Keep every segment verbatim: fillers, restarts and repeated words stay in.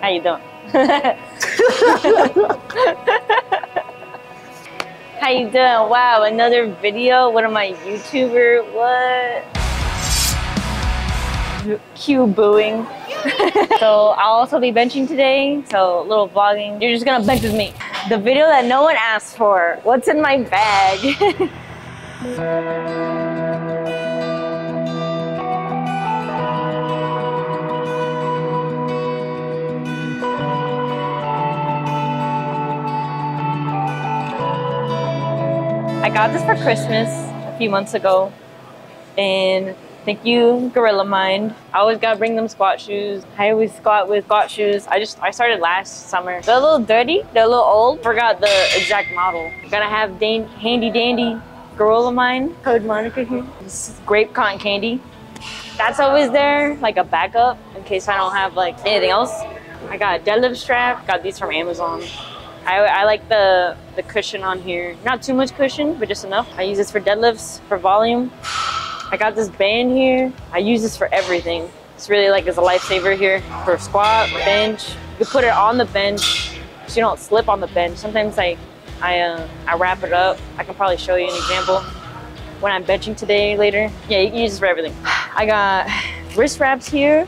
How you doing? How you doing? Wow, another video. What am I, YouTuber? What? Cue booing. So I'll also be benching today. So a little vlogging. You're just gonna bench with me. The video that no one asked for. What's in my bag? I got this for Christmas a few months ago, and thank you, Gorilla Mind. I always gotta bring them squat shoes. I always squat with squat shoes. I just, I started last summer. They're a little dirty, they're a little old. Forgot the exact model. Gonna have dan handy dandy Gorilla Mind. Code Monica here. This is Grape Cotton Candy. That's always there, like a backup, in case I don't have like anything else. I got a deadlift strap. Got these from Amazon. I, I like the, the cushion on here. Not too much cushion, but just enough. I use this for deadlifts, for volume. I got this band here. I use this for everything. It's really like, it's a lifesaver here for squat, bench. You put it on the bench so you don't slip on the bench. Sometimes I, I, uh, I wrap it up. I can probably show you an example when I'm benching today later. Yeah, you can use this for everything. I got wrist wraps here.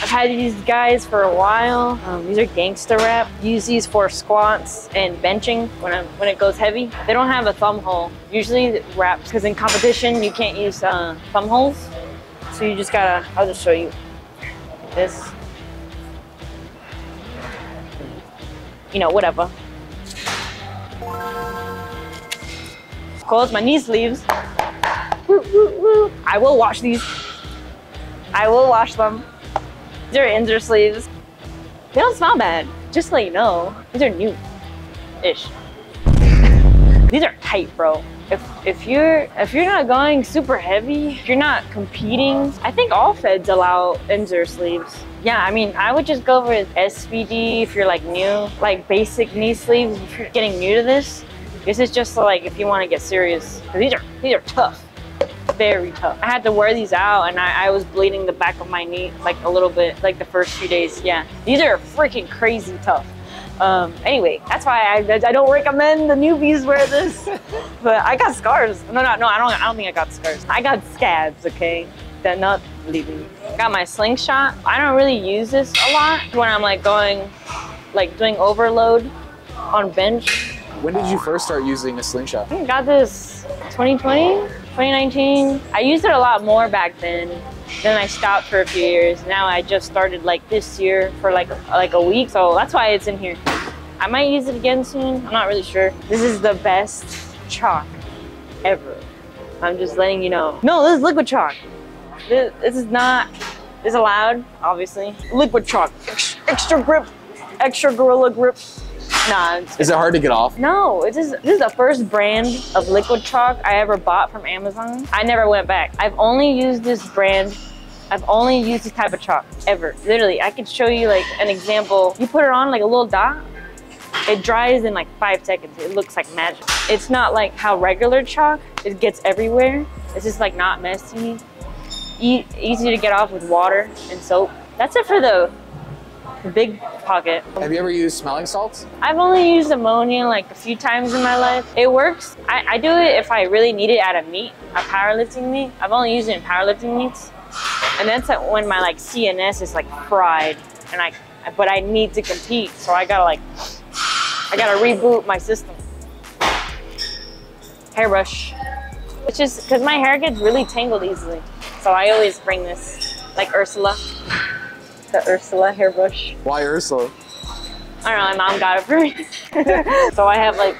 I've had these guys for a while. Um, these are gangster wrap. Use these for squats and benching when I'm, when it goes heavy. They don't have a thumb hole. Usually wraps, because in competition you can't use uh, thumb holes. So you just gotta, I'll just show you this. You know, whatever. Close my knee sleeves. Woo, woo, woo. I will wash these. I will wash them. These are Inzer sleeves. They don't smell bad, just to let you know. These are new-ish. These are tight, bro. If if you're if you're not going super heavy, if you're not competing, I think all feds allow Inzer sleeves. Yeah, I mean, I would just go with S V D if you're like new, like basic knee sleeves. If you're getting new to this, this is just like if you want to get serious. These are these are tough. Very tough. I had to wear these out and I, I was bleeding the back of my knee like a little bit, like the first few days. Yeah, these are freaking crazy tough. Um, anyway, that's why I, I don't recommend the newbies wear this. But I got scars. No, no, no, I don't. I don't think I got scars. I got scabs. Okay, they're not bleeding. Got my Slingshot. I don't really use this a lot when I'm like going, like doing overload on bench. When did you first start using a Slingshot? I got this twenty twenty. twenty nineteen, I used it a lot more back then. Then I stopped for a few years. Now I just started like this year for like like a week. So that's why it's in here. I might use it again soon. I'm not really sure. This is the best chalk ever. I'm just letting you know. No, this is liquid chalk. This, this is not, this is allowed, obviously. Liquid chalk, extra, extra grip, extra gorilla grip. Nah, is it hard to get off? No, it is, this is the first brand of liquid chalk I ever bought from Amazon. I never went back. I've only used this brand. I've only used this type of chalk ever. Literally, I could show you like an example. You put it on like a little dot. It dries in like five seconds. It looks like magic. It's not like how regular chalk, it gets everywhere. It's just like not messy. E- easy to get off with water and soap. That's it for the big pocket. Have you ever used smelling salts? I've only used ammonia like a few times in my life. It works. I, I do it if I really need it at a meet, a powerlifting meet. I've only used it in powerlifting meets. And that's like when my like C N S is like fried and I, but I need to compete. So I gotta like, I gotta reboot my system. Hairbrush. It's just, cause my hair gets really tangled easily. So I always bring this, like Ursula. The Ursula hairbrush. Why Ursula? I don't know, my mom got it for me. So I have like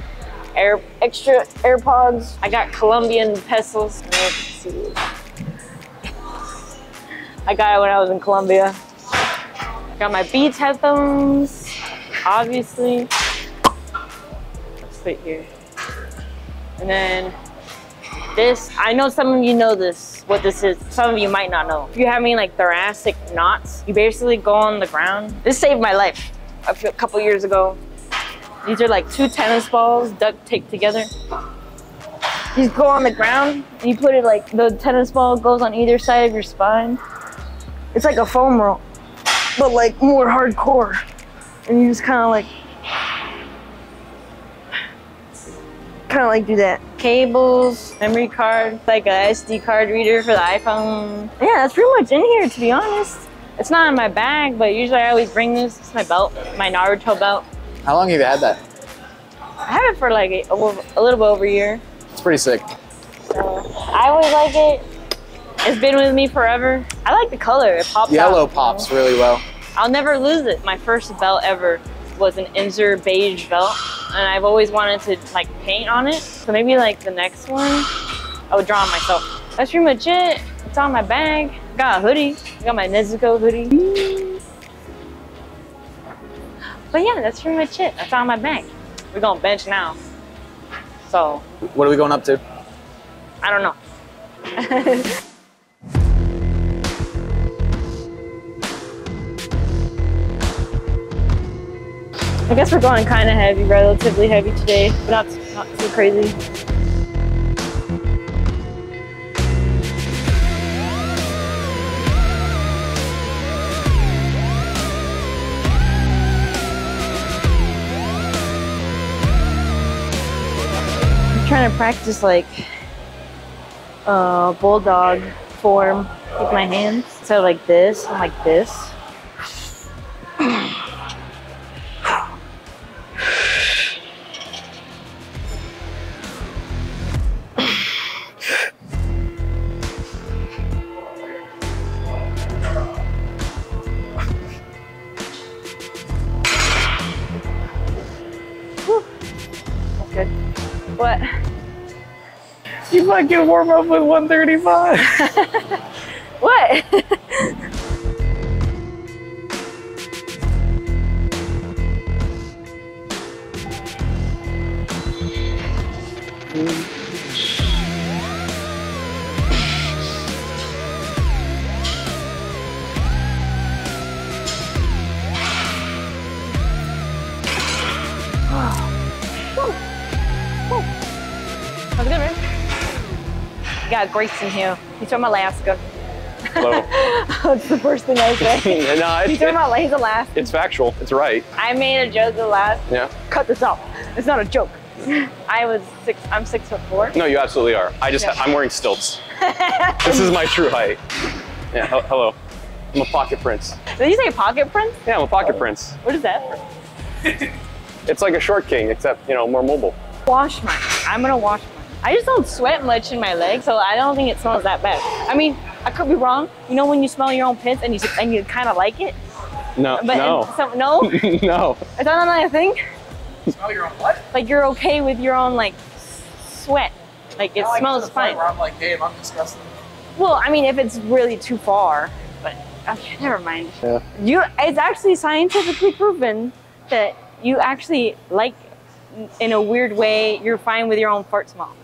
air, extra AirPods. I got Colombian pesos. I got it when I was in Colombia. Got my Beats headphones, obviously. Let's sit here. And then this, I know some of you know this, what this is. Some of you might not know. If you're having like thoracic knots, you basically go on the ground. This saved my life a, few, a couple years ago. These are like two tennis balls duct taped together. You go on the ground and you put it like, the tennis ball goes on either side of your spine. It's like a foam roll. but like more hardcore. And you just kind of like, kind of like do that. Cables, memory card, like a S D card reader for the iPhone. Yeah, that's pretty much in here, to be honest. It's not in my bag, but usually I always bring this. It's my belt, my Naruto belt. How long have you had that? I have it for like a, a little bit over a year. It's pretty sick. So, I always like it. It's been with me forever. I like the color. It pops Yellow out, pops you know? really well. I'll never lose it. My first belt ever was an Inzer beige belt, and I've always wanted to like paint on it. So maybe like the next one, I would draw on myself. That's pretty much it. It's on my bag. I got a hoodie. I got my Nezuko hoodie. But yeah, that's pretty much it. I found my bag. We're going to bench now. So. What are we going up to? I don't know. I guess we're going kind of heavy, relatively heavy today, but not, not too crazy. I'm trying to practice like uh, bulldog form with my hands. So like this and like this. What? You fucking warm up with one thirty-five. What? That was good, right? Got Grayson here. He's from Alaska. Hello. That's the first thing I say. No, it's, he's from Alaska. He's Alaska. It's factual. It's right. I made a joke the last. Yeah. Cut this out. It's not a joke. I was six. I'm six foot four. No, you absolutely are. I just. Yeah. I'm wearing stilts. This is my true height. Yeah. Hello. I'm a pocket prince. Did you say pocket prince? Yeah, I'm a pocket oh. prince. What is that? It's like a short king, except you know more mobile. Wash mine. I'm gonna wash mine. I just don't sweat much in my legs, so I don't think it smells that bad. I mean, I could be wrong. You know when you smell your own piss and you and you kind of like it? No, but no. Some, no? No. Is that not a thing? Smell your own what? Like you're okay with your own like sweat. Like it I smells like fine. Where I'm like, damn, I'm disgusting. Well, I mean, if it's really too far, but okay, never mind. Yeah. You, it's actually scientifically proven that you actually like, in a weird way, you're fine with your own fart smell.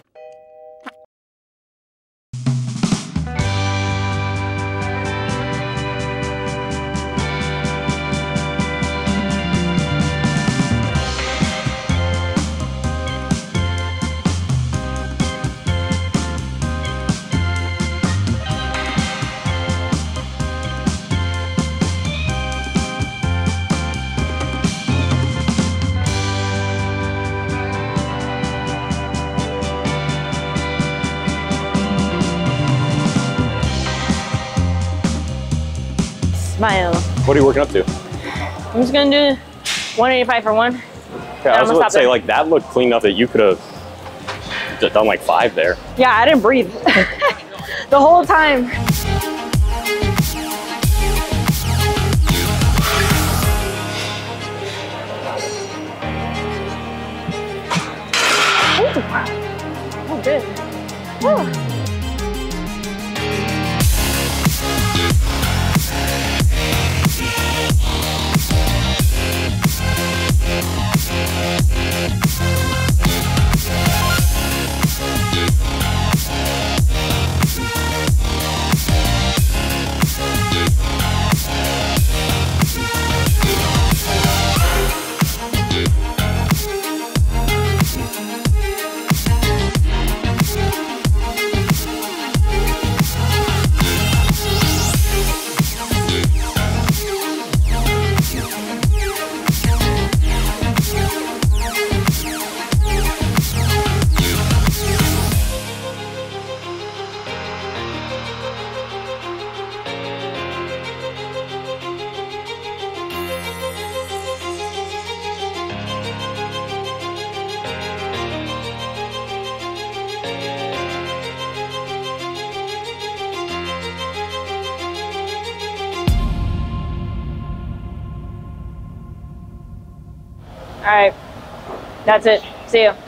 Smile. What are you working up to? I'm just gonna do one eighty-five for one. Okay, I was gonna say there. Like that looked clean enough that you could have just done like five there. Yeah, I didn't breathe the whole time. Ooh, oh, good. Woo. All right. That's it. See you.